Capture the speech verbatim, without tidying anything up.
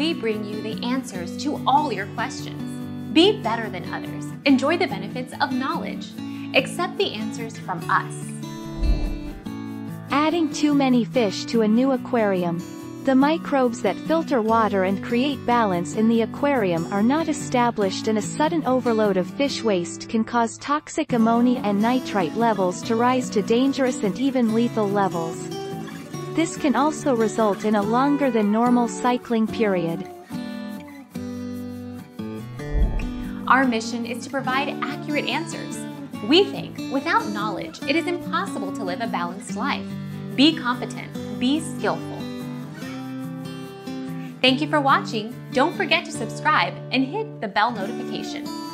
we bring you the answers to all your questions. Be better than others. Enjoy the benefits of knowledge. Accept the answers from us. Adding too many fish to a new aquarium. The microbes that filter water and create balance in the aquarium are not established, and a sudden overload of fish waste can cause toxic ammonia and nitrite levels to rise to dangerous and even lethal levels. This can also result in a longer than normal cycling period. Our mission is to provide accurate answers. We think without knowledge, it is impossible to live a balanced life. Be competent, be skillful. Thank you for watching. Don't forget to subscribe and hit the bell notification.